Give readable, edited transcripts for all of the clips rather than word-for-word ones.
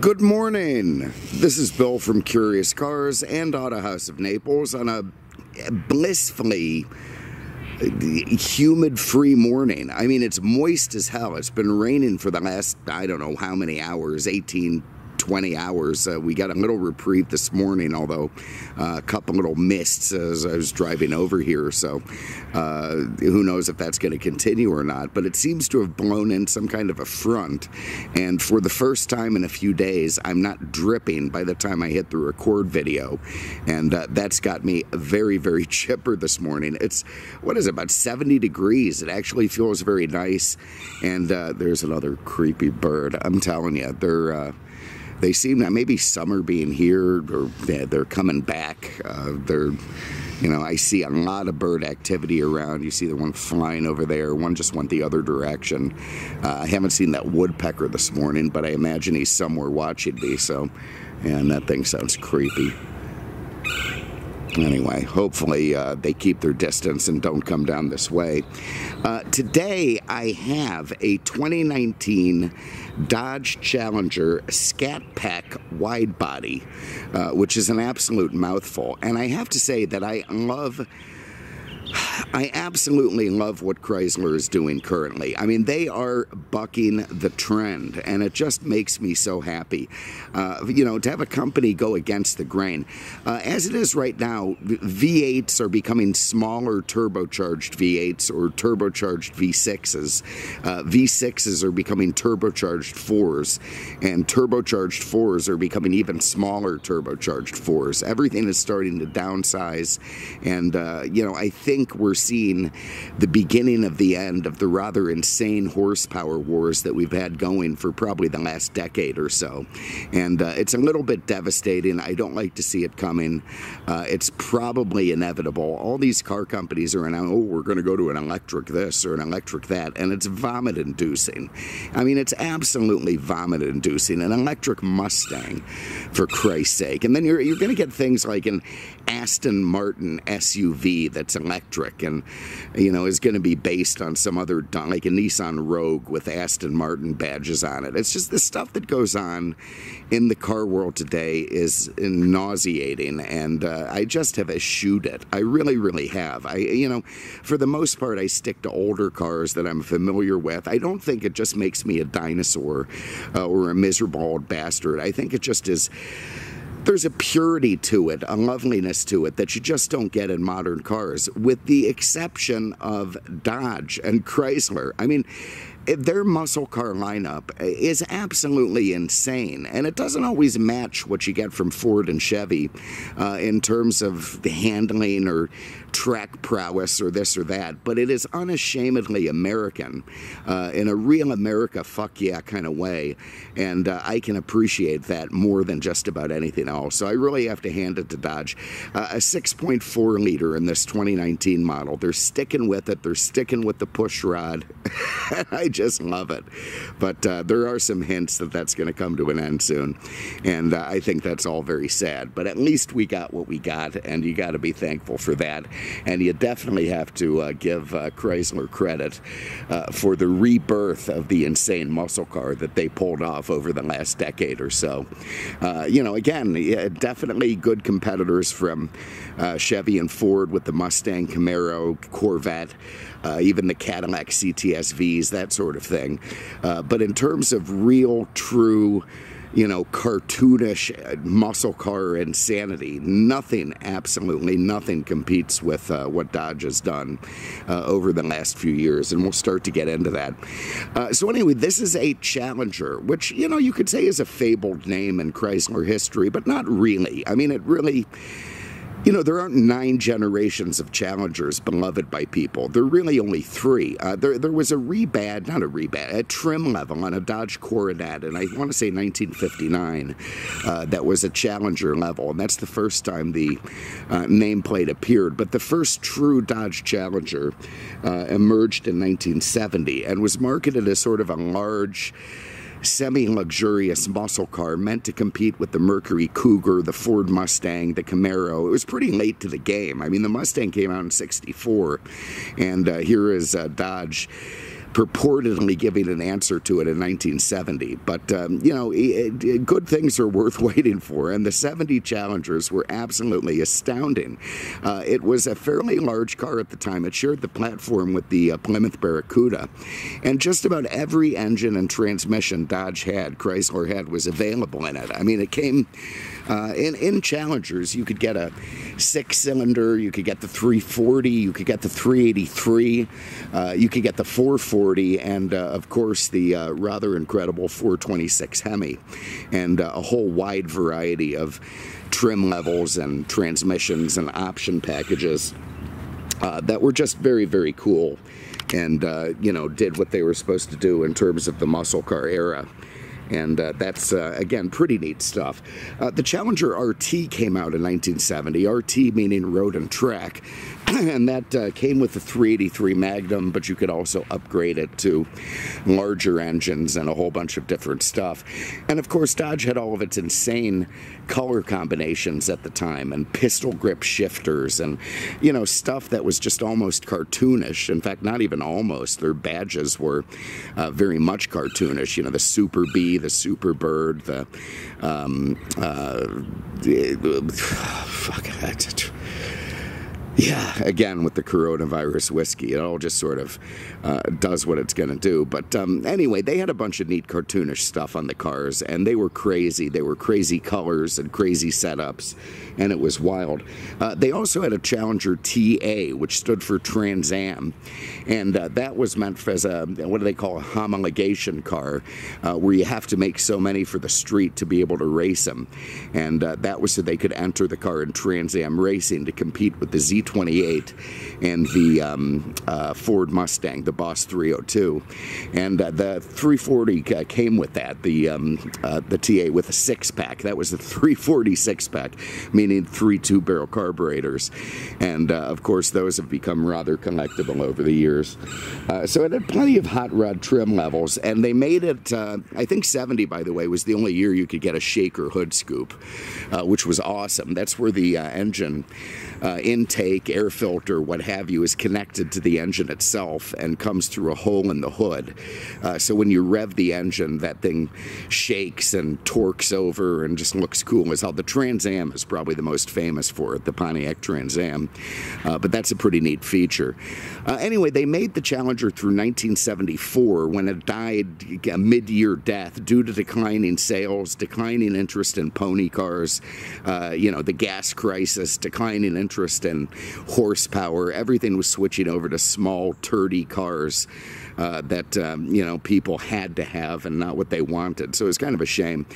Good morning, this is Bill from Curious Cars and Auto House of Naples on a blissfully humid-free morning. I mean, it's moist as hell. It's been raining for the last, I don't know how many hours, 18, 20 hours. We got a little reprieve this morning, although a couple little mists as I was driving over here, so who knows if that's going to continue or not, but it seems to have blown in some kind of a front, and for the first time in a few days, I'm not dripping by the time I hit the record video, and that's got me very, very chipper this morning. It's, what is it, about 70 degrees. It actually feels very nice, and there's another creepy bird. I'm telling you, they seem that maybe summer being here, or they're coming back. You know, I see a lot of bird activity around. You see the one flying over there. One just went the other direction. I haven't seen that woodpecker this morning, but I imagine he's somewhere watching me. So, and that thing sounds creepy. Anyway, hopefully they keep their distance and don't come down this way. Today I have a 2019 Dodge Challenger Scat Pack Widebody, which is an absolute mouthful. And I have to say that I absolutely love what Chrysler is doing currently. I mean, they are bucking the trend, and it just makes me so happy, you know, to have a company go against the grain. As it is right now, V8s are becoming smaller turbocharged V8s or turbocharged V6s. V6s are becoming turbocharged 4s, and turbocharged 4s are becoming even smaller turbocharged 4s. Everything is starting to downsize, and, you know, I think we're seeing the beginning of the end of the rather insane horsepower wars that we've had going for probably the last decade or so, and it's a little bit devastating. I don't like to see it coming. It's probably inevitable. All these car companies are now, oh, we're going to go to an electric this or an electric that, and it's vomit inducing. I mean, it's absolutely vomit inducing. An electric Mustang, for Christ's sake. And then you're going to get things like an Aston Martin SUV that's electric, and, you know, is going to be based on some other, like a Nissan Rogue with Aston Martin badges on it. It's just the stuff that goes on in the car world today is nauseating, and I just have eschewed it. I really, really have. You know, for the most part, I stick to older cars that I'm familiar with. I don't think it just makes me a dinosaur or a miserable old bastard. I think it just is. There's a purity to it, a loveliness to it that you just don't get in modern cars, with the exception of Dodge and Chrysler. I mean, their muscle car lineup is absolutely insane, and it doesn't always match what you get from Ford and Chevy in terms of the handling or track prowess or this or that, but it is unashamedly American in a real America fuck yeah kind of way, and I can appreciate that more than just about anything else, so I really have to hand it to Dodge. A 6.4 liter in this 2019 model. They're sticking with it. They're sticking with the push rod. I just love it, but there are some hints that that's going to come to an end soon, and I think that's all very sad, but at least we got what we got, and you got to be thankful for that, and you definitely have to give Chrysler credit for the rebirth of the insane muscle car that they pulled off over the last decade or so. You know, again, yeah, definitely good competitors from Chevy and Ford with the Mustang, Camaro, Corvette, even the Cadillac CTSVs, that sort of thing. But in terms of real, true, you know, cartoonish muscle car insanity, nothing, absolutely nothing competes with what Dodge has done over the last few years, and we'll start to get into that. So anyway, this is a Challenger, which, you know, you could say is a fabled name in Chrysler history, but not really. I mean, it really... You know, there aren't 9 generations of Challengers beloved by people. There are really only 3. There was a rebad, not a rebad, a trim level on a Dodge Coronet, and I want to say 1959, that was a Challenger level, and that's the first time the nameplate appeared. But the first true Dodge Challenger emerged in 1970 and was marketed as sort of a large, semi-luxurious muscle car meant to compete with the Mercury Cougar, the Ford Mustang, the Camaro. It was pretty late to the game. I mean, the Mustang came out in '64, and here is Dodge purportedly giving an answer to it in 1970. But, you know, good things are worth waiting for, and the 70 Challengers were absolutely astounding. It was a fairly large car at the time. It shared the platform with the Plymouth Barracuda, and just about every engine and transmission Dodge had, Chrysler had, was available in it. I mean, it came in Challengers. You could get a 6-cylinder, you could get the 340, you could get the 383, you could get the 440, and of course the rather incredible 426 Hemi, and a whole wide variety of trim levels and transmissions and option packages that were just very, very cool, and you know, did what they were supposed to do in terms of the muscle car era. And that's, again, pretty neat stuff. The Challenger RT came out in 1970, RT meaning road and track, and that came with the 383 Magnum, but you could also upgrade it to larger engines and a whole bunch of different stuff. And of course, Dodge had all of its insane color combinations at the time, and pistol grip shifters, and, you know, stuff that was just almost cartoonish. In fact, not even almost, their badges were very much cartoonish. You know, the Super Bee, the Super Bird, the fuck it. Yeah, again, with the coronavirus whiskey, it all just sort of does what it's going to do. But anyway, they had a bunch of neat cartoonish stuff on the cars, and they were crazy. They were crazy colors and crazy setups, and it was wild. They also had a Challenger TA, which stood for Trans Am, and that was meant as a, what do they call, a homologation car, where you have to make so many for the street to be able to race them. And that was so they could enter the car in Trans Am racing to compete with the Z28 and the Ford Mustang, the Boss 302, and the 340 came with that, the TA, with a 6-pack. That was the 340 6-pack, meaning 3 2-barrel carburetors, and of course those have become rather collectible over the years. So it had plenty of hot rod trim levels, and they made it. I think 70, by the way, was the only year you could get a shaker hood scoop, which was awesome. That's where the engine intake, air filter, what have you, is connected to the engine itself and comes through a hole in the hood. So when you rev the engine, that thing shakes and torques over and just looks cool as hell. The Trans Am is probably the most famous for it, the Pontiac Trans Am, but that's a pretty neat feature. Anyway, they made the Challenger through 1974, when it died a mid-year death due to declining sales, declining interest in pony cars, you know, the gas crisis, declining interest in horsepower. Everything was switching over to small, turdy cars that, you know, people had to have and not what they wanted. So it's kind of a shame.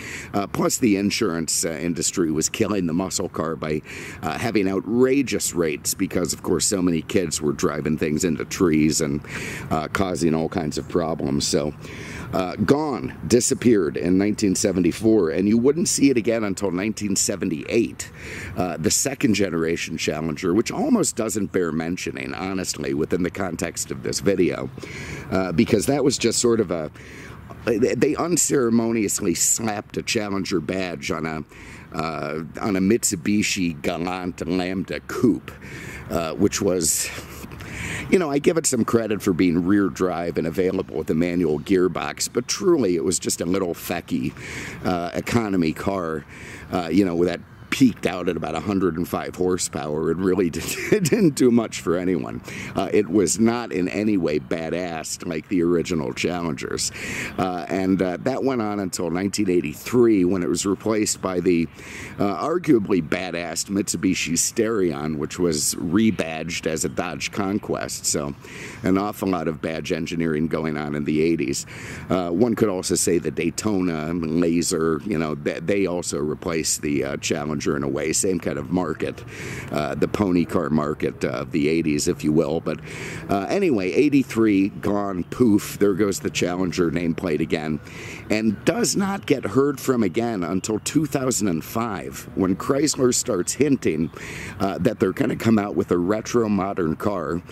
Plus, the insurance industry was killing the muscle car by having outrageous rates because, of course, so many kids were driving things into trees and causing all kinds of problems. So gone, disappeared in 1974, and you wouldn't see it again until 1978. The second generation Challenger, which almost doesn't bear mentioning, honestly, within the context of this video, because that was just sort of a, they unceremoniously slapped a Challenger badge on a Mitsubishi Galant Lambda Coupe, which was, you know, I give it some credit for being rear drive and available with a manual gearbox, but truly it was just a little fecky economy car, you know, with that peaked out at about 105 horsepower. It really didn't do much for anyone. It was not in any way badass like the original Challengers. And that went on until 1983, when it was replaced by the arguably badass Mitsubishi Sterion, which was rebadged as a Dodge Conquest. So an awful lot of badge engineering going on in the 80s. One could also say the Daytona, Laser, you know, they also replaced the Challenger in a way, same kind of market, the pony car market of the 80s, if you will. But anyway, 83, gone, poof, there goes the Challenger nameplate again, and does not get heard from again until 2005, when Chrysler starts hinting that they're going to come out with a retro modern car,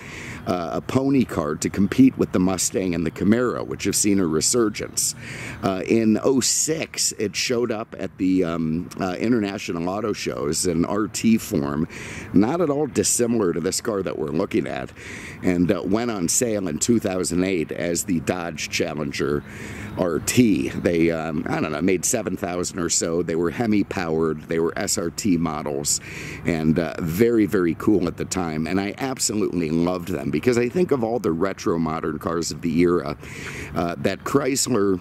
a pony car, to compete with the Mustang and the Camaro, which have seen a resurgence. In 06, it showed up at the International auto shows in RT form, not at all dissimilar to this car that we're looking at, and went on sale in 2008 as the Dodge Challenger RT. They, I don't know, made 7,000 or so. They were Hemi powered, they were SRT models, and very, very cool at the time, and I absolutely loved them because I think of all the retro modern cars of the era, that Chrysler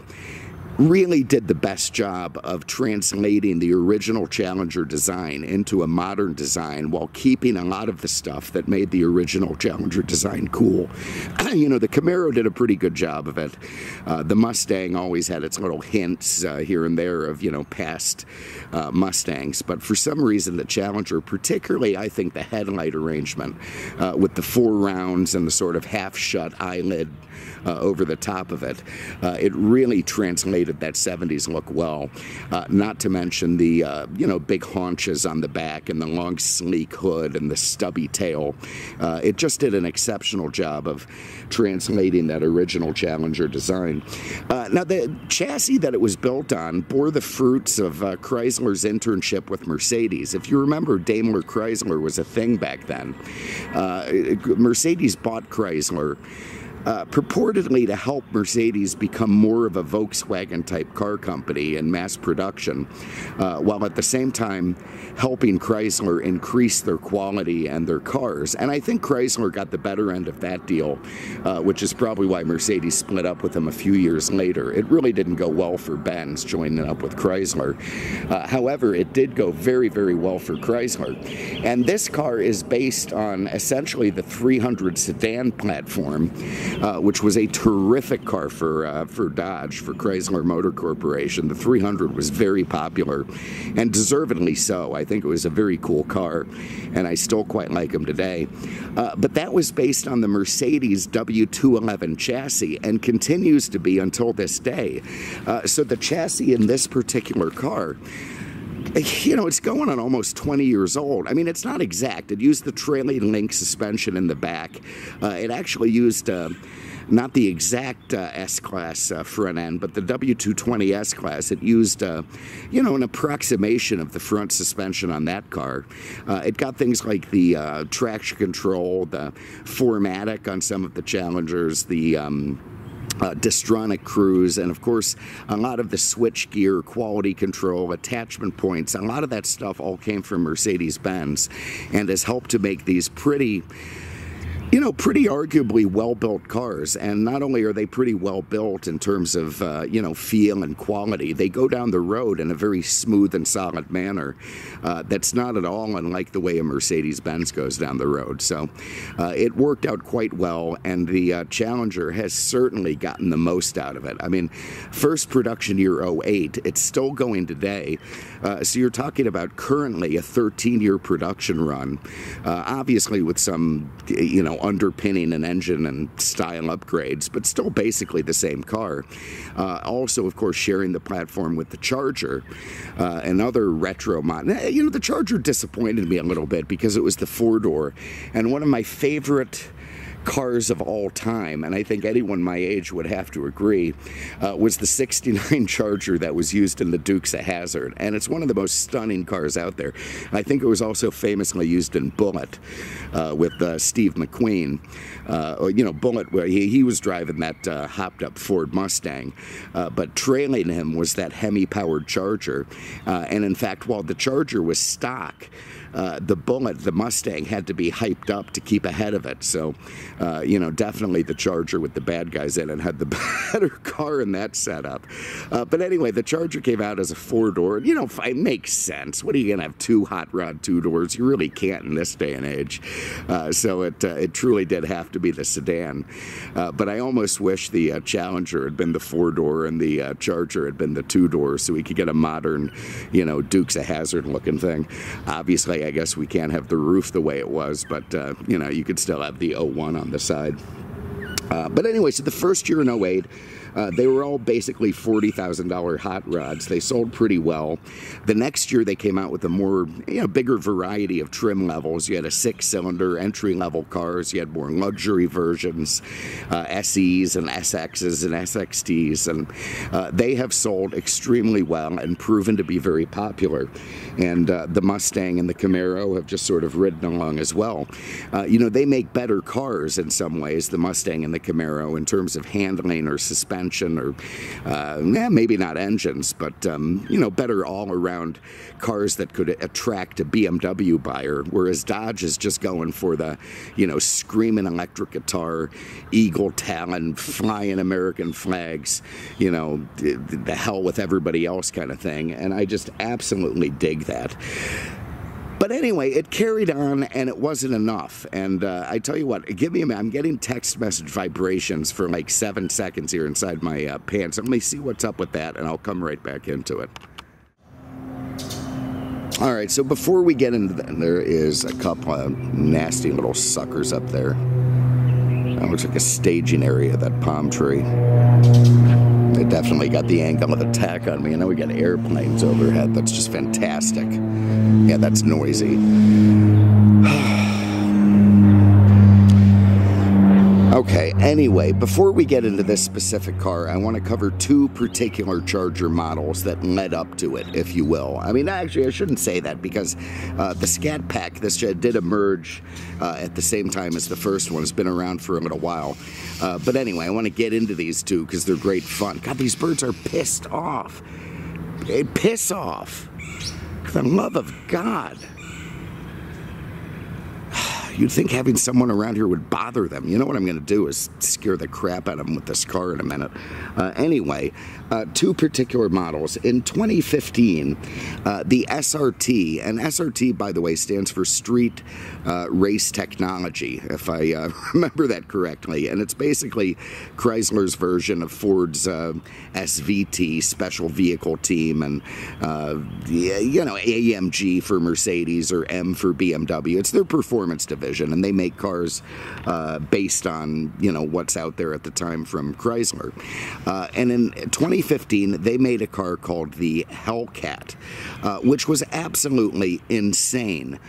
really did the best job of translating the original Challenger design into a modern design while keeping a lot of the stuff that made the original Challenger design cool. You know, the Camaro did a pretty good job of it. The Mustang always had its little hints here and there of, you know, past Mustangs, but for some reason the Challenger, particularly I think the headlight arrangement with the four rounds and the sort of half-shut eyelid over the top of it, it really translated that 70s look well, not to mention the you know, big haunches on the back and the long sleek hood and the stubby tail. It just did an exceptional job of translating that original Challenger design. Now the chassis that it was built on bore the fruits of Chrysler's internship with Mercedes. If you remember, Daimler Chrysler was a thing back then. Mercedes bought Chrysler purportedly to help Mercedes become more of a Volkswagen-type car company in mass production, while at the same time helping Chrysler increase their quality and their cars. And I think Chrysler got the better end of that deal, which is probably why Mercedes split up with them a few years later. It really didn't go well for Benz joining up with Chrysler. However, it did go very, very well for Chrysler. And this car is based on essentially the 300 sedan platform, which was a terrific car for Dodge, for Chrysler Motor Corporation. The 300 was very popular, and deservedly so. I think it was a very cool car, and I still quite like them today. But that was based on the Mercedes W211 chassis and continues to be until this day. So the chassis in this particular car, you know, it's going on almost 20 years old. I mean, it's not exact. It used the trailing link suspension in the back. It actually used not the exact S-Class front end, but the W220 S-Class. It used, you know, an approximation of the front suspension on that car. It got things like the traction control, the 4MATIC on some of the Challengers, the Distronic cruise, and of course a lot of the switch gear, quality control, attachment points, a lot of that stuff all came from Mercedes-Benz and has helped to make these pretty, you know, pretty arguably well-built cars. And not only are they pretty well-built in terms of, you know, feel and quality, they go down the road in a very smooth and solid manner that's not at all unlike the way a Mercedes-Benz goes down the road. So it worked out quite well, and the Challenger has certainly gotten the most out of it. I mean, first production year 08, it's still going today. So you're talking about currently a 13-year production run, obviously with some, you know, underpinning an engine and style upgrades, but still basically the same car. Also, of course, sharing the platform with the Charger, another retro model. You know, the Charger disappointed me a little bit because it was the four-door, and one of my favorite cars of all time, and I think anyone my age would have to agree, was the 69 Charger that was used in the Dukes of Hazzard, and it's one of the most stunning cars out there. I think it was also famously used in Bullitt with Steve McQueen. You know, Bullitt, where he was driving that hopped-up Ford Mustang, but trailing him was that Hemi-powered Charger, and in fact, while the Charger was stock, the Bullitt, the Mustang, had to be hyped up to keep ahead of it. So, you know, definitely the Charger with the bad guys in it had the better car in that setup. But anyway, the Charger came out as a four-door. You know, it makes sense. What are you going to have, two hot rod two-doors? You really can't in this day and age. So it truly did have to be the sedan. But I almost wish the Challenger had been the four-door and the Charger had been the two-door, so we could get a modern, you know, Dukes of Hazzard looking thing. Obviously, I guess we can't have the roof the way it was, but, you know, you could still have the 01 on the side. But anyway, so the first year in 08, They were all basically $40,000 hot rods. They sold pretty well. The next year they came out with a more, bigger variety of trim levels. You had a 6-cylinder entry-level cars. You had more luxury versions, SEs and SXs and SXTs, and they have sold extremely well and proven to be very popular. And the Mustang and the Camaro have just sort of ridden along as well. They make better cars in some ways, the Mustang and the Camaro, in terms of handling or suspension or maybe not engines, but better all-around cars that could attract a BMW buyer, whereas Dodge is just going for the screaming electric guitar, eagle talon, flying American flags, the hell with everybody else kind of thing, and I just absolutely dig that. But anyway, it carried on, and it wasn't enough. And I tell you what, give me a minute. I'm getting text message vibrations for like 7 seconds here inside my pants. Let me see what's up with that, and I'll come right back into it. All right, so before we get into that, there is a couple of nasty little suckers up there. That looks like a staging area, that palm tree. It definitely got the angle of attack on me. I know we got airplanes overhead. That's just fantastic. Yeah, that's noisy. Okay, anyway, before we get into this specific car, I want to cover two particular Charger models that led up to it, if you will. I mean, actually, I shouldn't say that, because the Scat Pack, this did emerge at the same time as the first one. It's been around for a little while. But anyway, I want to get into these two because they're great fun. God, these birds are pissed off. They piss off. For the love of God. You'd think having someone around here would bother them. You know what I'm going to do is scare the crap out of them with this car in a minute. Anyway, two particular models. In 2015, the SRT, and SRT, by the way, stands for Street Race Technology, if I remember that correctly. And it's basically Chrysler's version of Ford's SVT, Special Vehicle Team, and, AMG for Mercedes or M for BMW. It's their performance division. And they make cars based on what's out there at the time from Chrysler. And in 2015, they made a car called the Hellcat, which was absolutely insane.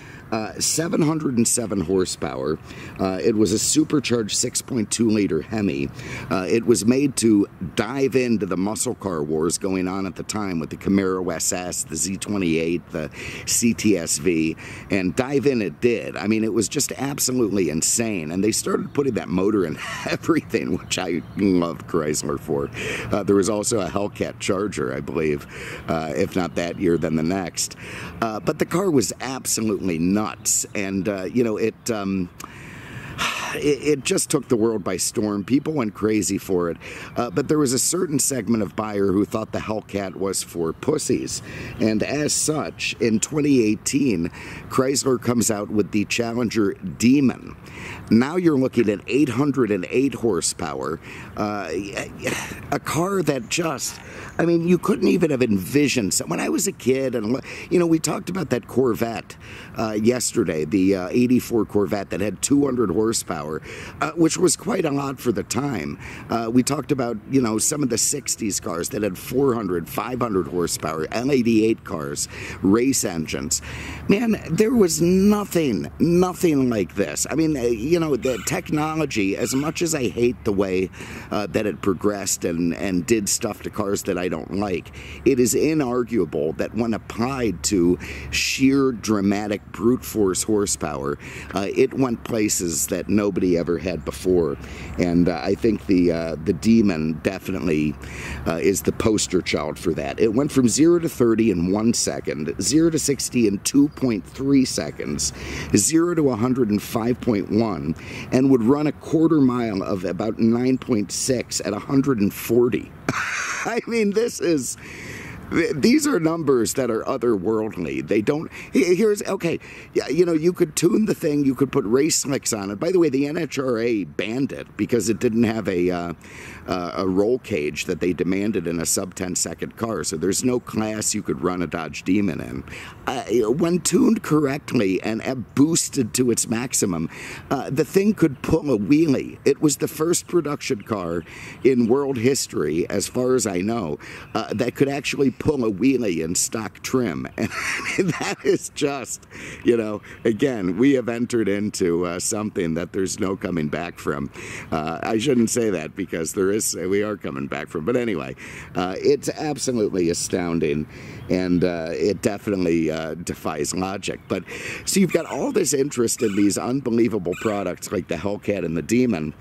707 horsepower. It was a supercharged 6.2-liter Hemi. It was made to dive into the muscle car wars going on at the time with the Camaro SS, the Z28, the CTSV, and dive in it did. I mean, it was just absolutely insane, and they started putting that motor in everything, which I love Chrysler for. There was also a Hellcat Charger, I believe, if not that year, then the next. But the car was absolutely nuts, and it just took the world by storm. People went crazy for it, but there was a certain segment of buyer who thought the Hellcat was for pussies, and as such, in 2018, Chrysler comes out with the Challenger Demon. Now you're looking at 808 horsepower, a car that just, I mean, you couldn't even have envisioned. When I was a kid, and we talked about that Corvette yesterday, the '84 Corvette that had 200 horsepower, which was quite a lot for the time. We talked about some of the '60s cars that had 400, 500 horsepower, L88 cars, race engines. Man, there was nothing like this. I mean, the technology, as much as I hate the way that it progressed and did stuff to cars that I don't like, it is inarguable that when applied to sheer dramatic brute force horsepower, it went places that nobody ever had before. And I think the Demon definitely is the poster child for that. It went from 0 to 30 in 1 second, 0 to 60 in 2.3 seconds, 0 to 105.1, and would run a quarter mile of about 9.6 at 140. I mean, this is These are numbers that are otherworldly. They don't, here's, okay, yeah, you know, you could tune the thing, you could put race slicks on it. By the way, the NHRA banned it because it didn't have a roll cage that they demanded in a sub-10-second car, so there's no class you could run a Dodge Demon in. When tuned correctly and boosted to its maximum, the thing could pull a wheelie. It was the first production car in world history, as far as I know, that could actually pull a wheelie in stock trim. And that is just, you know, again, we have entered into something that there's no coming back from. I shouldn't say that because there is, we are coming back from, but anyway, it's absolutely astounding, and it definitely defies logic. But so you've got all this interest in these unbelievable products like the Hellcat and the Demon,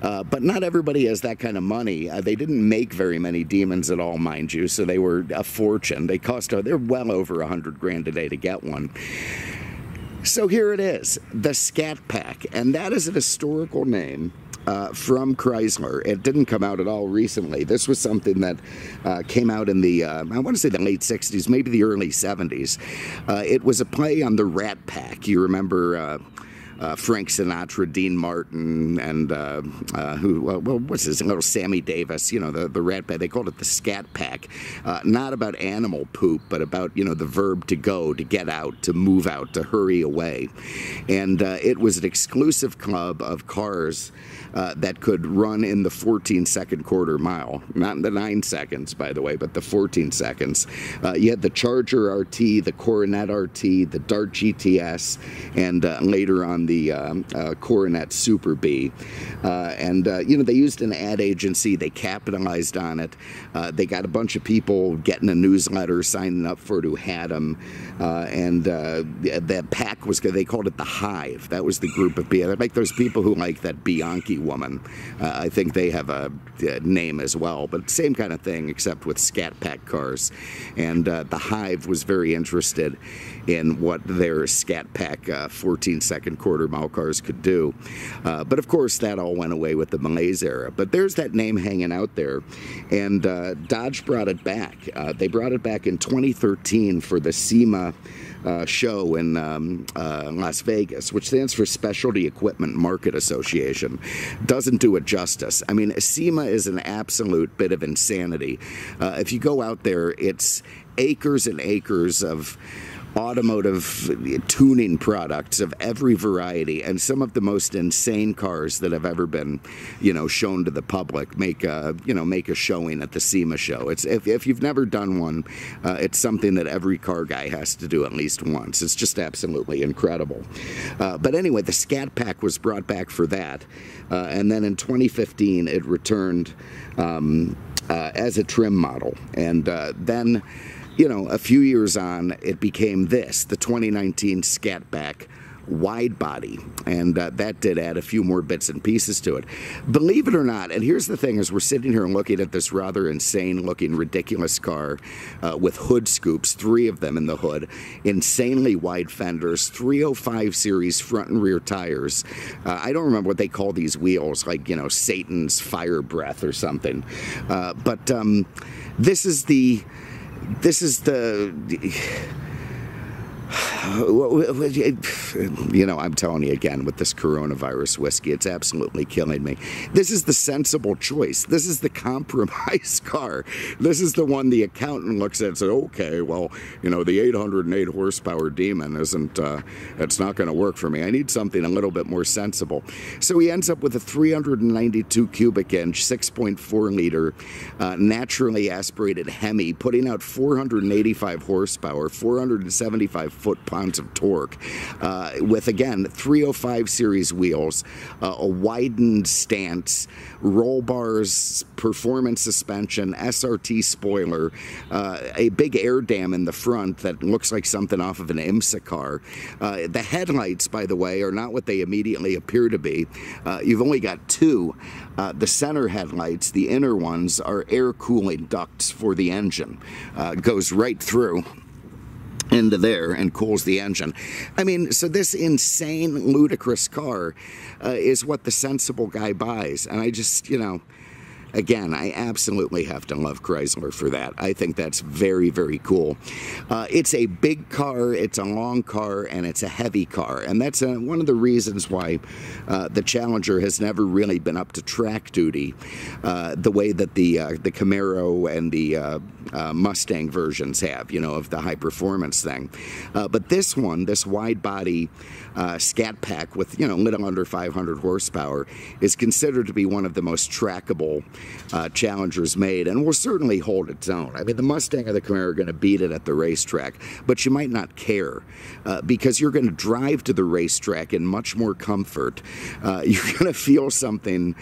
but not everybody has that kind of money. They didn't make very many Demons at all, mind you, so they were a fortune. They cost, they're well over 100 grand today to get one. So here it is, the Scat Pack, and that is an historical name from Chrysler. It didn't come out at all recently. This was something that came out in the, I want to say the late 60s, maybe the early 70s. It was a play on the Rat Pack. You remember Frank Sinatra, Dean Martin, and well, what's his little Sammy Davis, you know, the Rat Pack. They called it the Scat Pack. Not about animal poop, but about, you know, the verb to go, to get out, to move out, to hurry away. And it was an exclusive club of cars that could run in the 14-second quarter mile. Not in the 9 seconds, by the way, but the 14 seconds. You had the Challenger RT, the Coronet RT, the Dart GTS, and later on, the Coronet Super B. You know, they used an ad agency. They capitalized on it. They got a bunch of people getting a newsletter, signing up for it, who had them. That pack was, they called it the Hive. That was the group of people. Like those people who like that Bianchi woman. I think they have a name as well, but same kind of thing, except with Scat Pack cars. And the Hive was very interested in what their Scat Pack 14-second quarter mile cars could do. But of course, that all went away with the malaise era. But there's that name hanging out there. And Dodge brought it back. They brought it back in 2013 for the SEMA show in Las Vegas, which stands for Specialty Equipment Market Association. Doesn't do it justice. I mean, SEMA is an absolute bit of insanity. If you go out there, it's acres and acres of automotive tuning products of every variety, and some of the most insane cars that have ever been, you know, shown to the public make a, you know, make a showing at the SEMA show. It's, if you've never done one, it's something that every car guy has to do at least once. It's just absolutely incredible. But anyway, the Scat Pack was brought back for that, and then in 2015 it returned as a trim model, and then, you know, a few years on, it became this, the 2019 Scat Pack Widebody, and that did add a few more bits and pieces to it. Believe it or not, and here's the thing, as we're sitting here and looking at this rather insane-looking, ridiculous car with hood scoops, 3 of them in the hood, insanely wide fenders, 305 series front and rear tires. I don't remember what they call these wheels, like, you know, Satan's fire breath or something. This is the, you know, I'm telling you again with this coronavirus whiskey, it's absolutely killing me. This is the sensible choice. This is the compromise car. This is the one the accountant looks at and says, okay, well, you know, the 808 horsepower Demon isn't, it's not going to work for me. I need something a little bit more sensible. So he ends up with a 392 cubic inch, 6.4 liter, naturally aspirated Hemi, putting out 485 horsepower, 475 foot-pounds of torque, with, again, 305 series wheels, a widened stance, roll bars, performance suspension, SRT spoiler, a big air dam in the front that looks like something off of an IMSA car. The headlights, by the way, are not what they immediately appear to be. You've only got 2. The center headlights, the inner ones, are air cooling ducts for the engine. Goes right through into there and cools the engine. I mean, so this insane, ludicrous car is what the sensible guy buys. And I just, you know, Again, I absolutely have to love Chrysler for that. I think that's very, very cool. It's a big car, it's a long car, and it's a heavy car. And that's one of the reasons why the Challenger has never really been up to track duty the way that the Camaro and the Mustang versions have, you know, of the high-performance thing. But this one, this wide-body Scat Pack with, you know, little under 500 horsepower is considered to be one of the most trackable Challengers made, and will certainly hold its own. I mean, the Mustang or the Camaro are going to beat it at the racetrack, but you might not care because you're going to drive to the racetrack in much more comfort. You're going to feel something.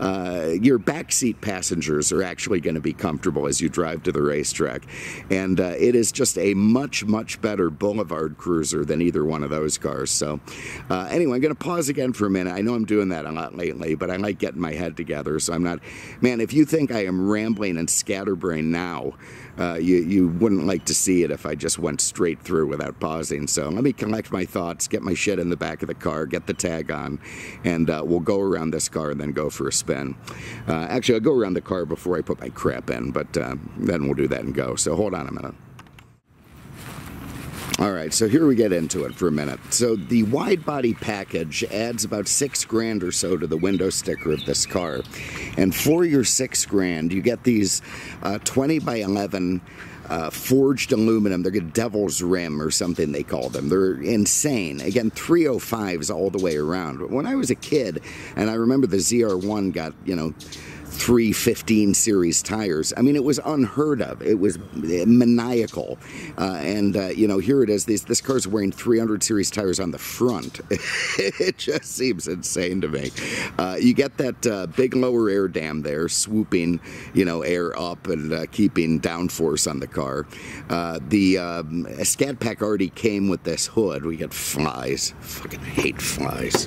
Your backseat passengers are actually going to be comfortable as you drive to the racetrack, and it is just a much, much better boulevard cruiser than either one of those cars. So anyway, I'm going to pause again for a minute. I know I'm doing that a lot lately, but I like getting my head together, so I'm not... Man, if you think I am rambling and scatterbrained now, you wouldn't like to see it if I just went straight through without pausing. So let me collect my thoughts, get my shit in the back of the car, get the tag on, and we'll go around this car and then go for a spin. Actually, I'll go around the car before I put my crap in, but then we'll do that and go. So hold on a minute. All right, so here we get into it for a minute. So the wide body package adds about $6,000 or so to the window sticker of this car. And for your $6,000, you get these 20 by 11 forged aluminum. They're devil's rim or something they call them. They're insane. Again, 305s all the way around. But when I was a kid, and I remember the ZR1 got, you know, 315 series tires. I mean, it was unheard of. It was maniacal. You know, here it is. This car's wearing 300 series tires on the front. It just seems insane to me. You get that big lower air dam there, swooping, you know, air up and keeping downforce on the car. The Scat Pack already came with this hood. We get flies. Fucking hate flies.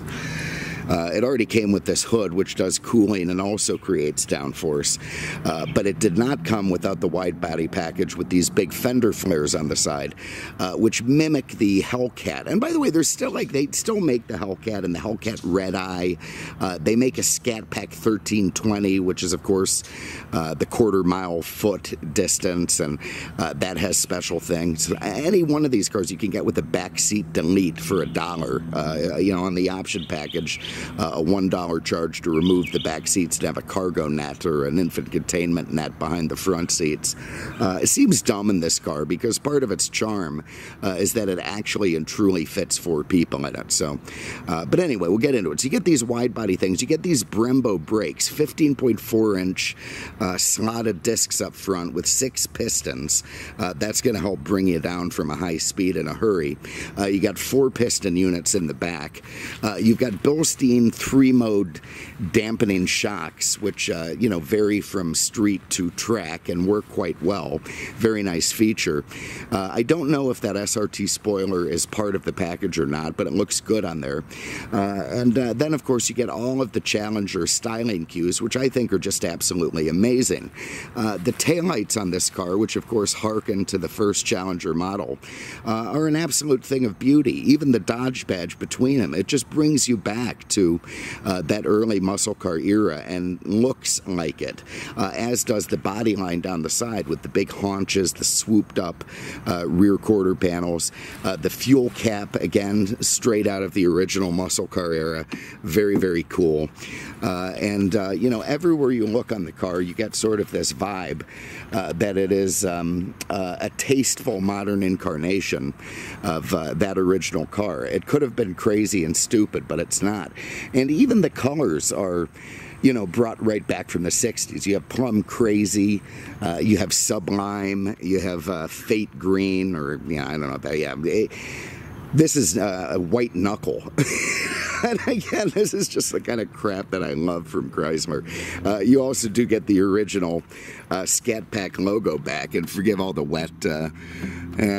It already came with this hood, which does cooling and also creates downforce, but it did not come without the wide body package with these big fender flares on the side, which mimic the Hellcat. And by the way, there's still, like, they still make the Hellcat and the Hellcat Red Eye. They make a Scat Pack 1320, which is, of course, the quarter-mile-foot distance, and that has special things. Any one of these cars you can get with a backseat delete for $1, you know, on the option package. A $1 charge to remove the back seats and have a cargo net or an infant containment net behind the front seats. It seems dumb in this car because part of its charm is that it actually and truly fits 4 people in it. So, but anyway, we'll get into it. So you get these wide body things. You get these Brembo brakes, 15.4-inch slotted discs up front with 6 pistons. That's going to help bring you down from a high speed in a hurry. You got 4 piston units in the back. You've got Bilstein 3-mode dampening shocks, which, you know, vary from street to track and work quite well. Very nice feature. I don't know if that SRT spoiler is part of the package or not, but it looks good on there. Then, of course, you get all of the Challenger styling cues, which I think are just absolutely amazing. The taillights on this car, which, of course, harken to the first Challenger model, are an absolute thing of beauty. Even the Dodge badge between them, it just brings you back to that early muscle car era and looks like it, as does the body line down the side with the big haunches, the swooped up rear quarter panels, the fuel cap, again, straight out of the original muscle car era. Very, very cool. You know, everywhere you look on the car, you get sort of this vibe that it is a tasteful modern incarnation of that original car. It could have been crazy and stupid, but it's not. And even the colors are, you know, brought right back from the 60s. You have plum crazy, you have sublime, you have fate green, or, you know, I don't know about that. Yeah, this is a white knuckle. And again, this is just the kind of crap that I love from Chrysler. You also do get the original Scat Pack logo back, and forgive all the wet,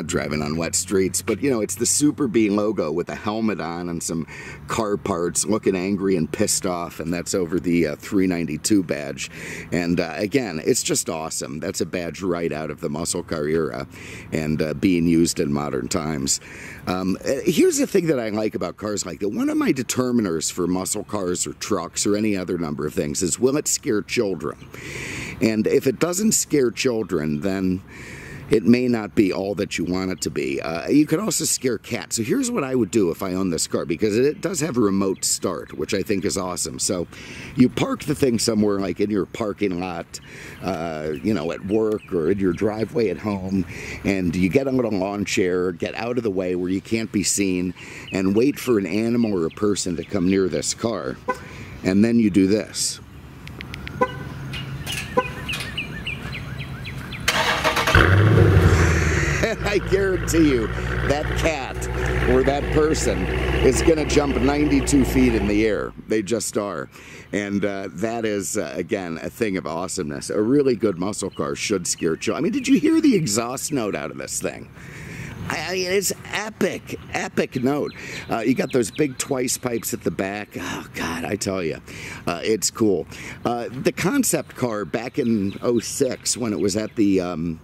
driving on wet streets, but, you know, it's the Super B logo with a helmet on and some car parts looking angry and pissed off, and that's over the 392 badge. And again, it's just awesome. That's a badge right out of the muscle car era and being used in modern times. Here's the thing that I like about cars like that. One of my determiners for muscle cars or trucks or any other number of things is, will it scare children? And if it doesn't scare children, then it may not be all that you want it to be. You can also scare cats. So here's what I would do if I owned this car, because it does have a remote start, which I think is awesome. So you park the thing somewhere, like in your parking lot, you know, at work or in your driveway at home, and you get on a lawn chair, get out of the way where you can't be seen, and wait for an animal or a person to come near this car. And then you do this. I guarantee you that cat or that person is going to jump 92 feet in the air. They just are. And that is, again, a thing of awesomeness. A really good muscle car should scare children. I mean, did you hear the exhaust note out of this thing? I mean, it's epic, epic note. You got those big twice pipes at the back. Oh, God, I tell you, it's cool. The concept car back in '06 when it was at the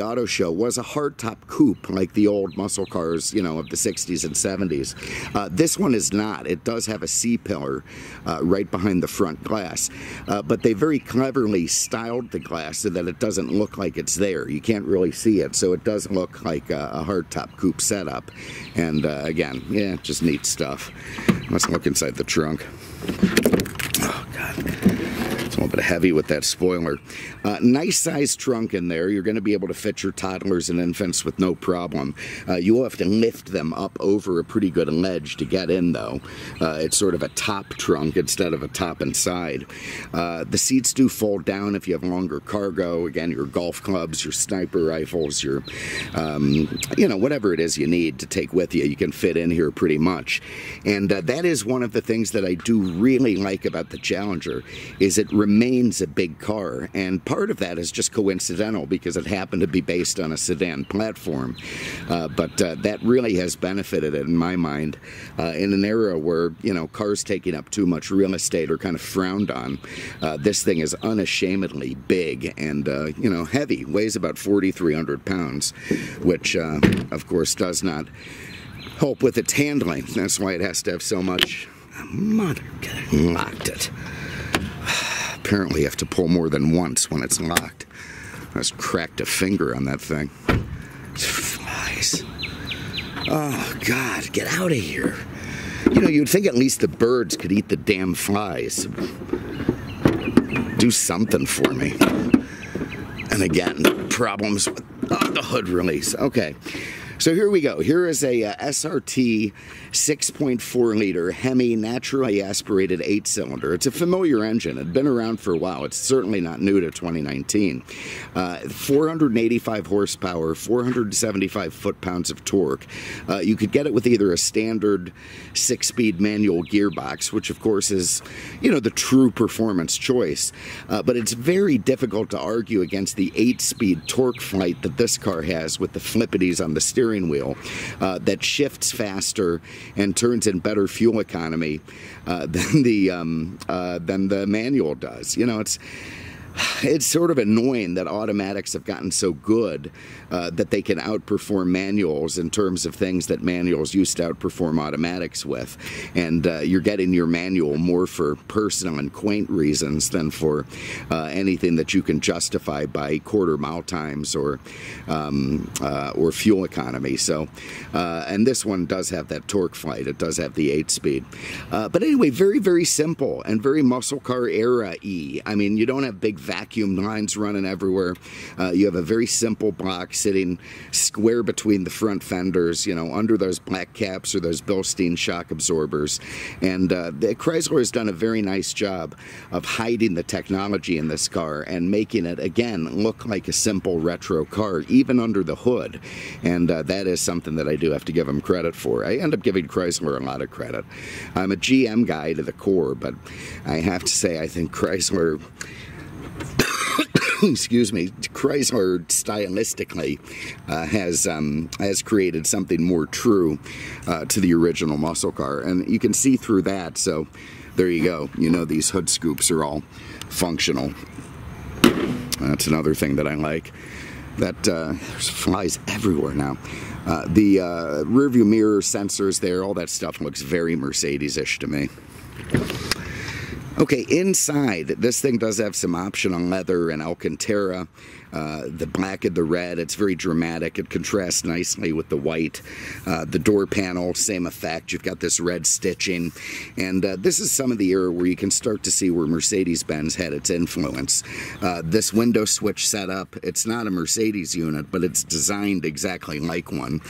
auto show was a hardtop coupe, like the old muscle cars, you know, of the 60s and 70s. This one is not. It does have a C-pillar right behind the front glass, but they very cleverly styled the glass so that it doesn't look like it's there. You can't really see it, so it does look like a hardtop coupe setup. And again, yeah, just neat stuff. Let's look inside the trunk. Oh, God. It's a little bit heavy with that spoiler. Nice size trunk in there. You're going to be able to fit your toddlers and infants with no problem. You will have to lift them up over a pretty good ledge to get in, though. It's sort of a top trunk instead of a top and side. The seats do fold down if you have longer cargo. Again, your golf clubs, your sniper rifles, your, you know, whatever it is you need to take with you, you can fit in here pretty much. And that is one of the things that I do really like about the Challenger, is it remains a big car, and part of that is just coincidental because it happened to be based on a sedan platform, but that really has benefited it in my mind in an era where, you know, cars taking up too much real estate are kind of frowned on. This thing is unashamedly big and you know, heavy, weighs about 4,300 pounds, which of course does not help with its handling. That's why it has to have so much. Mother locked it. Apparently you have to pull more than once when it's locked. I just cracked a finger on that thing. Flies. Oh, God, get out of here. You know, you'd think at least the birds could eat the damn flies. Do something for me. And again, problems with the hood release. Okay. So here we go. Here is a SRT 6.4 liter Hemi naturally aspirated 8-cylinder. It's a familiar engine. It's been around for a while. It's certainly not new to 2019. 485 horsepower, 475 foot-pounds of torque. You could get it with either a standard 6-speed manual gearbox, which of course is, you know, the true performance choice. But it's very difficult to argue against the 8-speed torque flight that this car has with the flippities on the steering wheel that shifts faster and turns in better fuel economy than the manual does. You know, it's sort of annoying that automatics have gotten so good that they can outperform manuals in terms of things that manuals used to outperform automatics with. And you're getting your manual more for personal and quaint reasons than for anything that you can justify by quarter mile times or fuel economy. So, and this one does have that torque flight. It does have the 8-speed. But anyway, very, very simple and very muscle car era-y. I mean, you don't have big vacuum lines running everywhere. You have a very simple block sitting square between the front fenders, you know, under those black caps or those Bilstein shock absorbers. And the Chrysler has done a very nice job of hiding the technology in this car and making it, again, look like a simple retro car, even under the hood. And that is something that I do have to give them credit for. I end up giving Chrysler a lot of credit. I'm a GM guy to the core, but I have to say I think Chrysler... Excuse me, Chrysler stylistically has created something more true to the original muscle car, and you can see through that. So there you go. You know, these hood scoops are all functional. That's another thing that I like. that there's flies everywhere now. The rear view mirror sensors there, all that stuff looks very Mercedes-ish to me. Okay, inside, this thing does have some optional leather and Alcantara, the black and the red. It's very dramatic. It contrasts nicely with the white. The door panel, same effect. You've got this red stitching. And this is some of the era where you can start to see where Mercedes-Benz had its influence. This window switch setup, it's not a Mercedes unit, but it's designed exactly like one.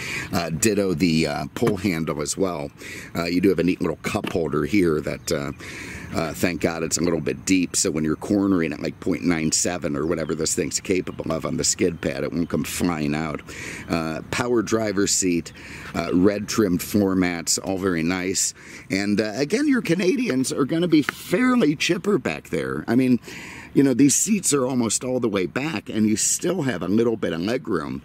Ditto the pull handle as well. You do have a neat little cup holder here that... thank God it's a little bit deep, so when you're cornering at like 0.97 or whatever this thing's capable of on the skid pad, it won't come flying out. Power driver seat, red trimmed floor mats, all very nice. And again, your Canadians are going to be fairly chipper back there. I mean, you know, these seats are almost all the way back, and you still have a little bit of legroom.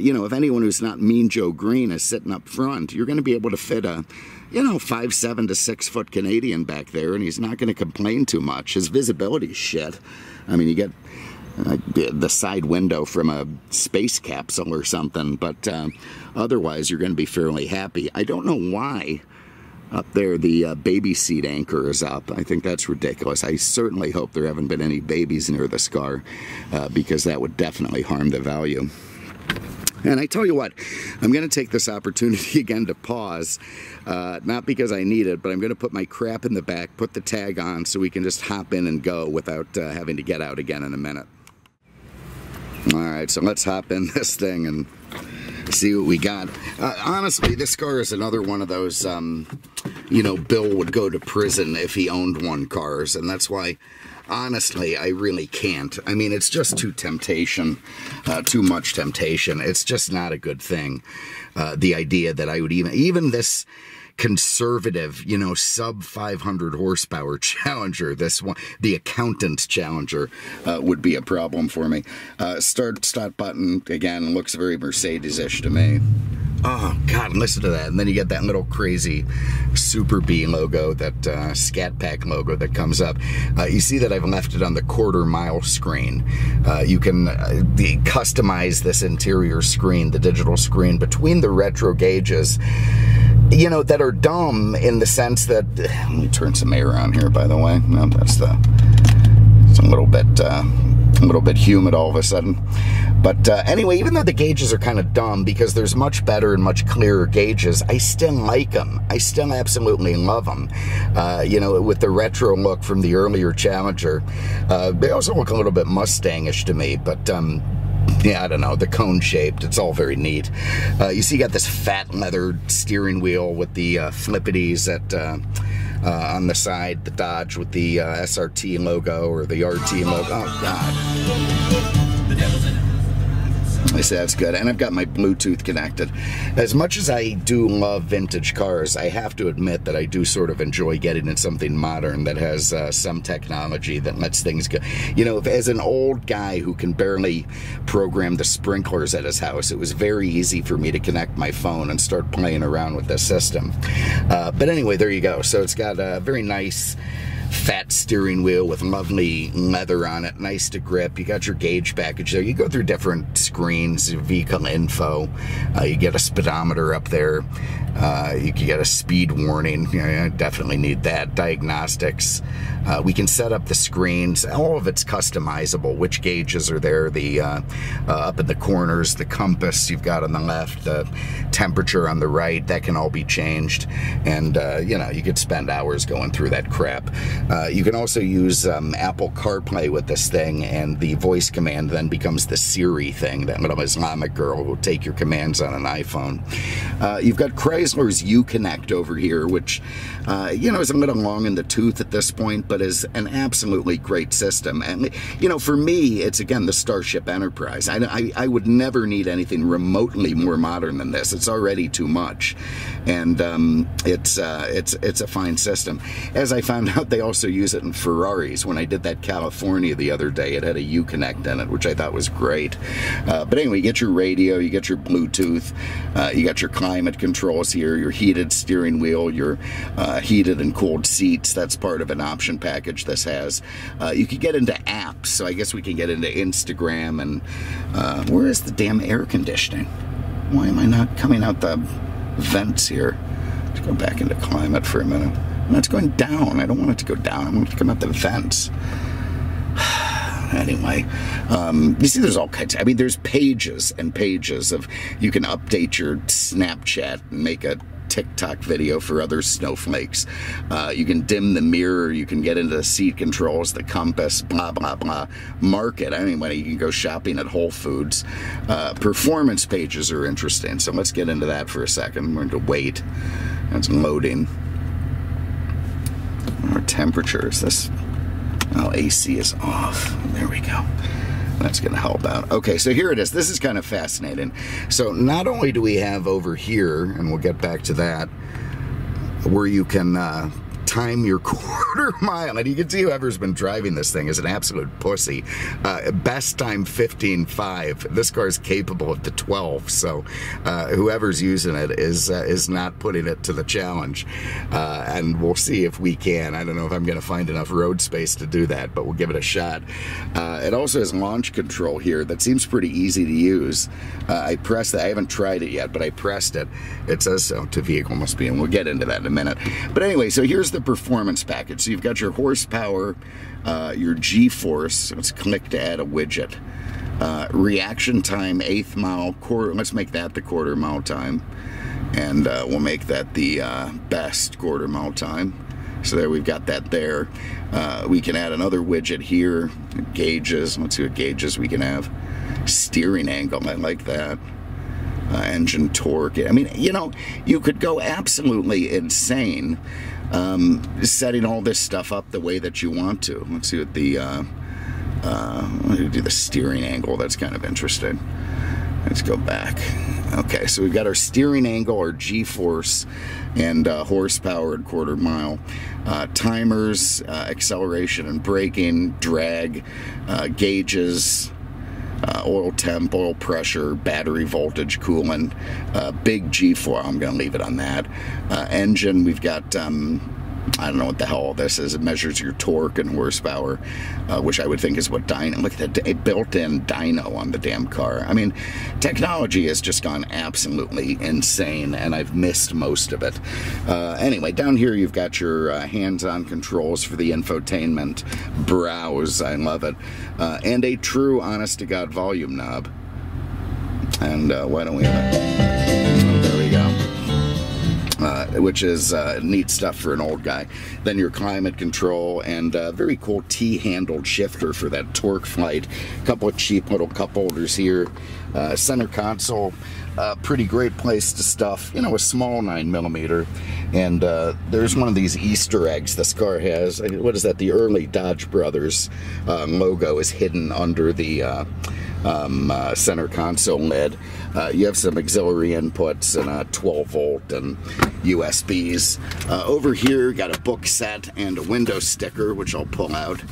You know, if anyone who's not Mean Joe Green is sitting up front, you're going to be able to fit a, you know, 5'7" to 6' Canadian back there, and he's not going to complain too much. His visibility's shit. I mean, you get the side window from a space capsule or something, but otherwise you're going to be fairly happy. I don't know why up there the baby seat anchor is up. I think that's ridiculous. I certainly hope there haven't been any babies near this car because that would definitely harm the value. And I tell you what, I'm going to take this opportunity again to pause, not because I need it, but I'm going to put my crap in the back, put the tag on so we can just hop in and go without having to get out again in a minute. All right, so let's hop in this thing and see what we got. Honestly, this car is another one of those, you know, Bill would go to prison if he owned one cars, and that's why... honestly, I really can't. I mean, it's just too much temptation. It's just not a good thing. The idea that I would even this conservative, you know, sub 500 horsepower Challenger, this one, the accountant Challenger, would be a problem for me. Start button, again, looks very Mercedes-ish to me. Oh, God, listen to that. And then you get that little crazy Super B logo, that Scat Pack logo that comes up. You see that I've left it on the quarter-mile screen. You can customize this interior screen, the digital screen, between the retro gauges, you know, that are dumb in the sense that... let me turn some air on here, by the way. No, that's the... it's a little bit humid all of a sudden. But anyway, even though the gauges are kind of dumb because there's much better and much clearer gauges, I still like them. I still absolutely love them. You know, with the retro look from the earlier Challenger, they also look a little bit Mustang-ish to me, but yeah, I don't know, the cone-shaped, it's all very neat. You see you got this fat leather steering wheel with the flippities that, on the side, the Dodge with the SRT logo or the RT logo. Oh, God. I say that's good. And I've got my Bluetooth connected. As much as I do love vintage cars, I have to admit that I do sort of enjoy getting in something modern that has some technology that lets things go. You know, as an old guy who can barely program the sprinklers at his house, it was very easy for me to connect my phone and start playing around with this system. But anyway, there you go. So it's got a very nice... fat steering wheel with lovely leather on it, nice to grip. You got your gauge package there. You go through different screens, vehicle info. You get a speedometer up there. You can get a speed warning. You know, I definitely need that. Diagnostics. We can set up the screens. All of it's customizable. Which gauges are there? The up in the corners, the compass you've got on the left, the temperature on the right. That can all be changed. And you know, you could spend hours going through that crap. You can also use Apple CarPlay with this thing, and the voice command then becomes the Siri thing, that little Islamic girl will take your commands on an iPhone. You've got Chrysler's Uconnect over here, which, you know, is a little long in the tooth at this point, but is an absolutely great system. And, you know, for me, it's, again, the Starship Enterprise. I would never need anything remotely more modern than this. It's already too much. And it's a fine system. As I found out, they also use it in Ferraris. When I did that California the other day, it had a Uconnect in it, which I thought was great. But anyway, you get your radio, you get your Bluetooth, you got your climate controls here, your heated steering wheel, your heated and cooled seats. That's part of an option package this has. You could get into apps, so I guess we can get into Instagram and where is the damn air conditioning? Why am I not coming out the vents here? Let's go back into climate for a minute. No, it's going down. I don't want it to go down. I want it to come out the vents. Anyway, you see there's all kinds. I mean, there's pages and pages of, you can update your Snapchat and make a TikTok video for other snowflakes. You can dim the mirror, you can get into the seat controls, the compass, blah, blah, blah. Market, anyway, you can go shopping at Whole Foods. Performance pages are interesting, so let's get into that for a second. We're going to wait. That's loading. Our temperature is this. Oh, AC is off. There we go. That's going to help out. Okay, so here it is. This is kind of fascinating. So not only do we have over here, and we'll get back to that, where you can time your quarter mile, and you can see whoever's been driving this thing is an absolute pussy. Best time 15.5. This car is capable of the 12, so whoever's using it is not putting it to the challenge. And we'll see if we can. I don't know if I'm going to find enough road space to do that, but we'll give it a shot. It also has launch control here that seems pretty easy to use. I pressed that. I haven't tried it yet, but I pressed it. It says so to vehicle must be, and we'll get into that in a minute. But anyway, so here's the performance package. So you've got your horsepower, your G-force. Let's click to add a widget. Reaction time, 1/8 mile, quarter. Let's make that the quarter mile time, and we'll make that the best quarter mile time. So there, we've got that there. We can add another widget here. Gauges. Let's see what gauges we can have. Steering angle. I like that. Engine torque. I mean, you know, you could go absolutely insane setting all this stuff up the way that you want to. Let's see what the do the steering angle. That's kind of interesting. Let's go back. Okay, so we've got our steering angle, our G-force, and horsepower and quarter mile. Timers, acceleration and braking, drag, gauges, oil temp, oil pressure, battery voltage, coolant, big G4. I'm going to leave it on that. Engine, we've got, I don't know what the hell all this is. It measures your torque and horsepower, which I would think is what dyno. Look at that, a built-in dyno on the damn car. I mean, technology has just gone absolutely insane, and I've missed most of it. Anyway, down here you've got your hands-on controls for the infotainment. Browse, I love it. And a true, honest-to-God volume knob. And why don't we have it? There we go. Which is neat stuff for an old guy. Then your climate control and a very cool T-handled shifter for that torque flight. A couple of cheap little cup holders here. Center console, pretty great place to stuff, you know, a small 9mm. And there's one of these Easter eggs this car has. What is that? The early Dodge Brothers logo is hidden under the center console lid. You have some auxiliary inputs and 12 volt and USBs. Over here, got a book set and a window sticker, which I'll pull out.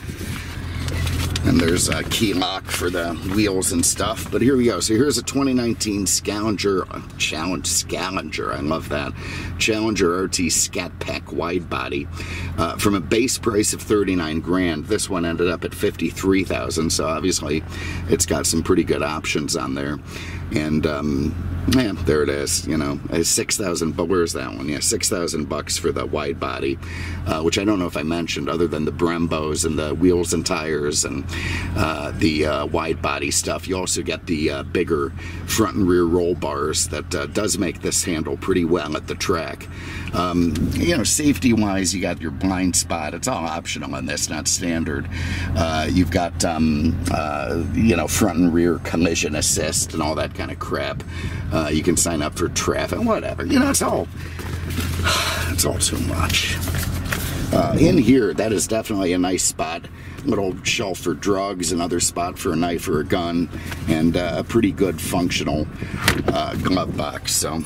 And there's a key lock for the wheels and stuff. But here we go. So here's a 2019 Challenger. I love that. Challenger RT Scat Pack Widebody. From a base price of $39,000, this one ended up at $53,000. So obviously, it's got some pretty good options on there. And man, there it is. You know, $6,000. But where's that one? Yeah, $6,000 for the wide body, which I don't know if I mentioned. Other than the Brembos and the wheels and tires and the wide body stuff, you also get the bigger front and rear roll bars. That does make this handle pretty well at the track. You know, safety wise, you got your blind spot. It's all optional on this, not standard. You've got you know, front and rear collision assist and all that kind of crap. You can sign up for traffic, whatever. You know, it's all too much. In here, that is definitely a nice spot. Little shelf for drugs, another spot for a knife or a gun, and a pretty good functional glove box. So, all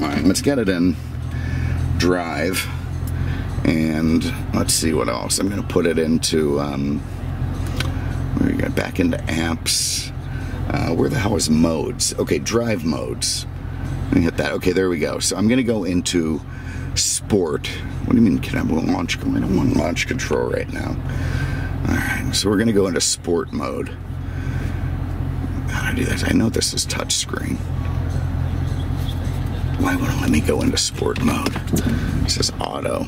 right, let's get it in drive. And let's see what else. I'm going to put it into, we got back into apps. Where the hell is modes? Okay, drive modes. Let me hit that. Okay, there we go. So I'm going to go into sport. What do you mean, can I launch? I don't want launch control right now. All right, so we're going to go into sport mode. How do I do this? I know this is touchscreen. Why wouldn't it let me go into sport mode? It says auto.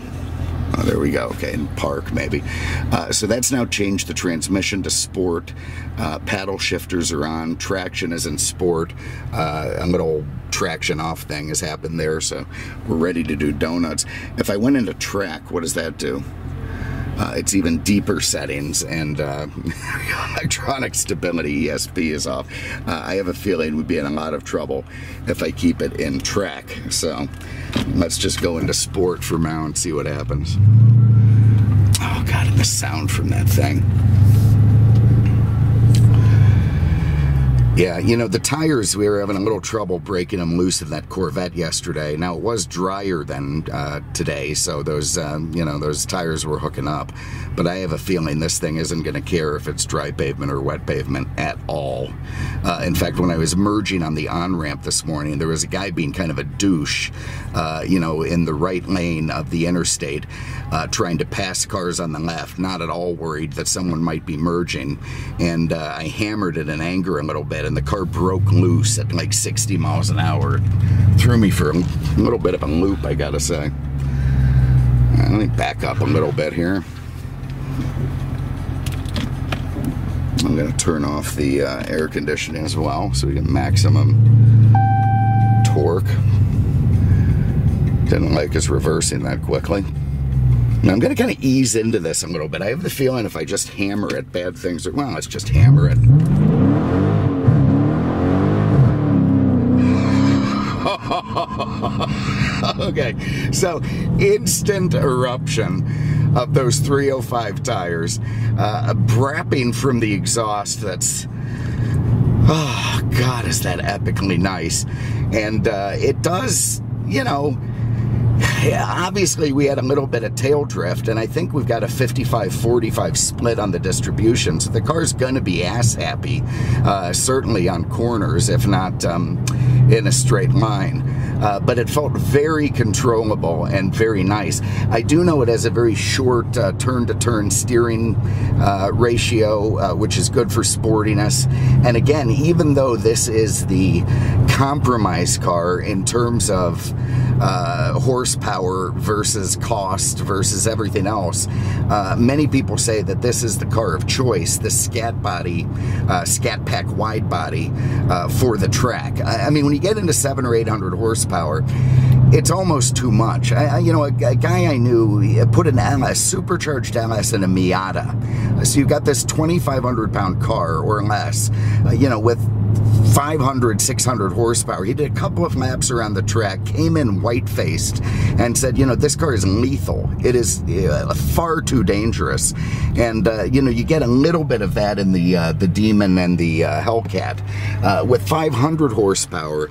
Oh, there we go. Okay, and park maybe. So that's now changed the transmission to sport. Paddle shifters are on. Traction is in sport. A little traction off thing has happened there, so we're ready to do donuts. If I went into track, what does that do? It's even deeper settings, and electronic stability, ESP, is off. I have a feeling we'd be in a lot of trouble if I keep it in track. So let's just go into sport for now and see what happens. Oh God, and the sound from that thing. Yeah, you know, the tires, we were having a little trouble breaking them loose in that Corvette yesterday. Now, it was drier than today, so those, you know, those tires were hooking up. But I have a feeling this thing isn't going to care if it's dry pavement or wet pavement at all. In fact, when I was merging on the on-ramp this morning, there was a guy being kind of a douche, you know, in the right lane of the interstate, trying to pass cars on the left, not at all worried that someone might be merging. And I hammered it in anger a little bit, and the car broke loose at like 60 miles an hour. It threw me for a little bit of a loop, I gotta say. Let me back up a little bit here. I'm gonna turn off the air conditioning as well, so we get maximum torque. Didn't like us reversing that quickly. Now I'm gonna kind of ease into this a little bit. I have the feeling if I just hammer it, bad things are, well, let's just hammer it. Okay, so instant eruption of those 305 tires, a brapping from the exhaust that's, oh God, is that epically nice. And it does, you know, obviously we had a little bit of tail drift, and I think we've got a 55-45 split on the distribution, so the car's going to be ass happy, certainly on corners, if not in a straight line. But it felt very controllable and very nice. I do know it has a very short turn-to-turn steering ratio, which is good for sportiness. And again, even though this is the compromise car in terms of horsepower versus cost versus everything else, many people say that this is the car of choice, the Scat Pack Widebody for the track. I mean, when you get into 700 or 800 horsepower, it's almost too much. You know, a guy I knew put an LS, supercharged LS, in a Miata. So you've got this 2,500-pound car or less, you know, with 500, 600 horsepower. He did a couple of laps around the track, came in white-faced, and said, you know, this car is lethal. It is far too dangerous. And, you know, you get a little bit of that in the Demon and the Hellcat. With 500 horsepower,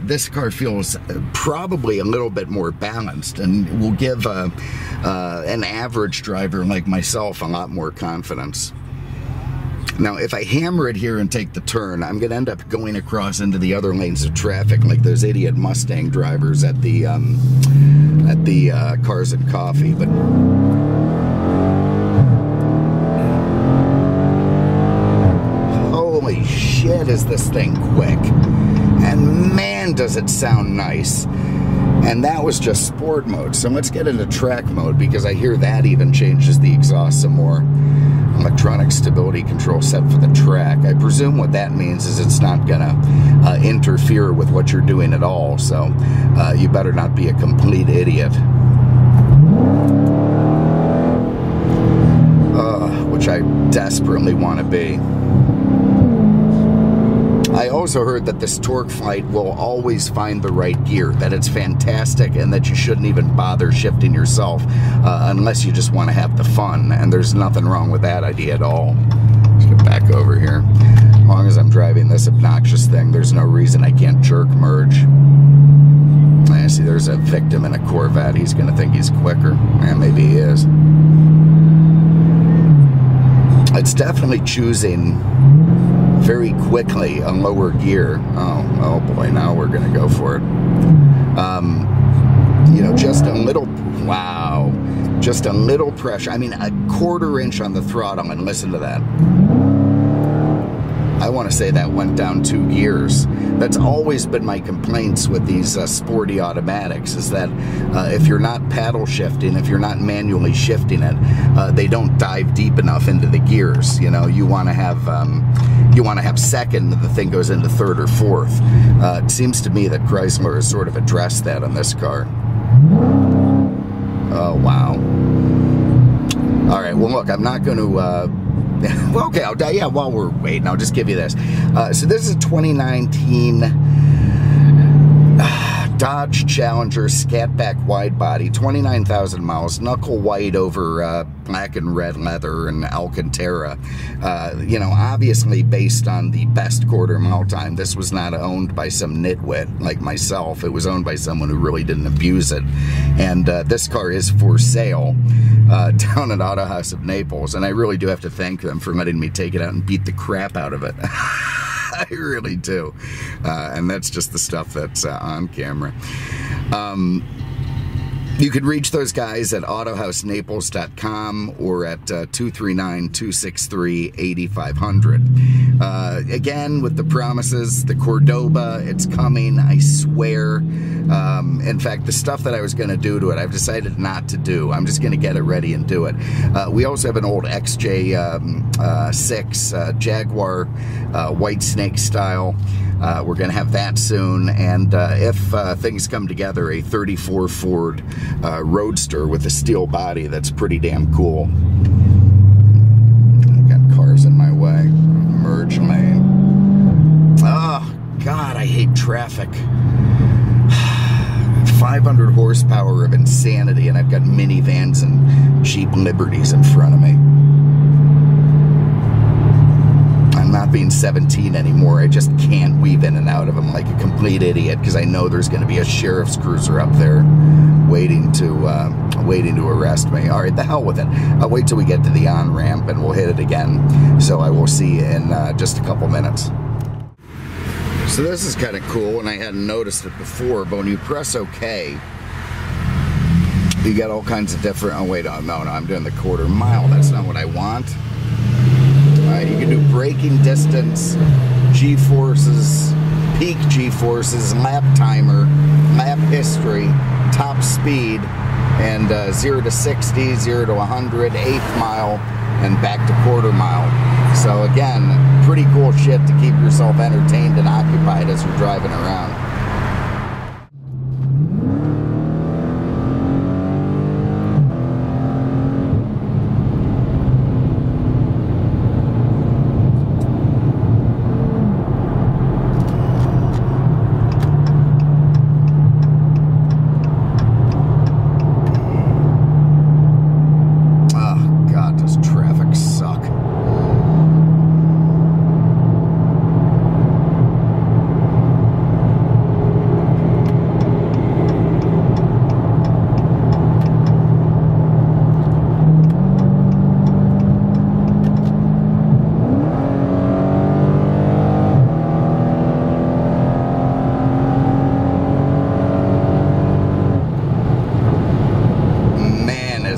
this car feels probably a little bit more balanced and will give an average driver like myself a lot more confidence. Now, if I hammer it here and take the turn, I'm going to end up going across into the other lanes of traffic, like those idiot Mustang drivers at the Cars and Coffee. But holy shit, is this thing quick! And man, does it sound nice. And that was just sport mode. So let's get into track mode, because I hear that even changes the exhaust some more. Electronic stability control set for the track. I presume what that means is it's not gonna interfere with what you're doing at all, so you better not be a complete idiot. Which I desperately want to be. I also heard that this torque flight will always find the right gear, that it's fantastic, and that you shouldn't even bother shifting yourself unless you just want to have the fun, and there's nothing wrong with that idea at all. Let's get back over here. As long as I'm driving this obnoxious thing, there's no reason I can't jerk merge. see there's a victim in a Corvette. He's going to think he's quicker. And maybe he is. It's definitely choosing very quickly on lower gear. Oh, oh boy, now we're going to go for it. You know, just a little, wow, just a little pressure. I mean, a quarter inch on the throttle, and listen to that. I want to say that went down 2 gears. That's always been my complaints with these sporty automatics, is that if you're not paddle shifting, if you're not manually shifting it, they don't dive deep enough into the gears. You know, you want to have second, and the thing goes into third or fourth. It seems to me that Chrysler has sort of addressed that on this car. Oh, wow. All right, well, look, I'm not going to... well, okay, I'll, yeah, while we're waiting, I'll just give you this. So this is a 2019 Dodge Challenger Scat Pack Widebody, 29,000 miles, knuckle white over black and red leather and Alcantara. You know, obviously based on the best quarter mile time. This was not owned by some nitwit like myself. It was owned by someone who really didn't abuse it. And this car is for sale down at Auto House of Naples. And I really do have to thank them for letting me take it out and beat the crap out of it. I really do. And that's just the stuff that's on camera. You could reach those guys at autohousenaples.com or at 239-263-8500. Again, with the promises, the Cordoba, it's coming, I swear. In fact, the stuff that I was going to do to it, I've decided not to do. I'm just going to get it ready and do it. We also have an old XJ6 Jaguar White Snake style. We're going to have that soon, and if things come together, a 34 Ford Roadster with a steel body that's pretty damn cool. I've got cars in my way. Merge lane. Oh, God, I hate traffic. 500 horsepower of insanity, and I've got minivans and Jeep Liberties in front of me. Not being 17 anymore, I just can't weave in and out of them like a complete idiot, because I know there's going to be a sheriff's cruiser up there waiting to arrest me. All right, the hell with it. I'll wait till we get to the on-ramp and we'll hit it again. So I will see you in just a couple minutes. So this is kind of cool, and I hadn't noticed it before, but when you press OK, you got all kinds of different... Oh, wait, oh, no, no, I'm doing the quarter mile. That's not what I want. You can do braking distance, G-forces, peak G-forces, lap timer, lap history, top speed, and 0 to 60, 0 to 100, 8th mile, and back to quarter mile. So again, pretty cool shit to keep yourself entertained and occupied as you're driving around.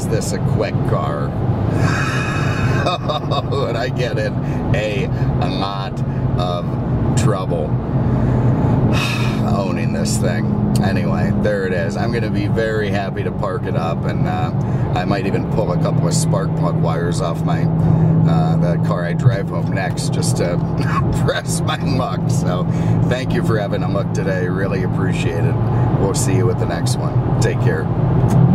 This a quick car. Oh, and I get in a lot of trouble owning this thing. Anyway, there it is. I'm going to be very happy to park it up, and I might even pull a couple of spark plug wires off my the car I drive home next, just to press my luck. So thank you for having a look today. Really appreciate it. We'll see you at the next one. Take care.